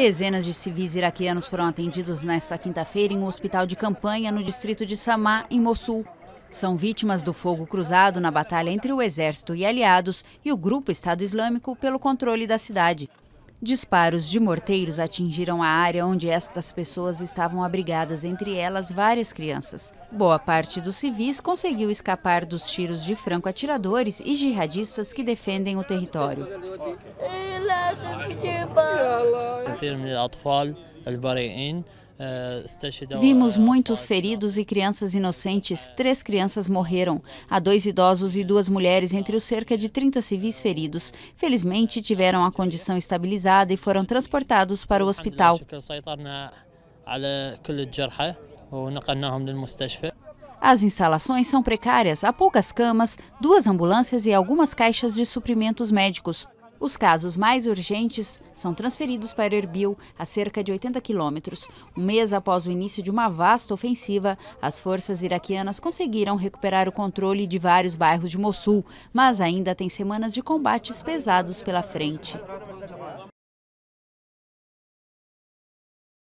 Dezenas de civis iraquianos foram atendidos nesta quinta-feira em um hospital de campanha no distrito de Samá, em Mossul. São vítimas do fogo cruzado na batalha entre o exército e aliados e o grupo Estado Islâmico pelo controle da cidade. Disparos de morteiros atingiram a área onde estas pessoas estavam abrigadas, entre elas várias crianças. Boa parte dos civis conseguiu escapar dos tiros de franco-atiradores e jihadistas que defendem o território. Vimos muitos feridos e crianças inocentes. 3 crianças morreram. Há 2 idosos e 2 mulheres entre os cerca de 30 civis feridos. Felizmente, tiveram a condição estabilizada e foram transportados para o hospital. As instalações são precárias. Há poucas camas, 2 ambulâncias e algumas caixas de suprimentos médicos. Os casos mais urgentes são transferidos para Erbil, a cerca de 80 quilômetros. Um mês após o início de uma vasta ofensiva, as forças iraquianas conseguiram recuperar o controle de vários bairros de Mossul, mas ainda tem semanas de combates pesados pela frente.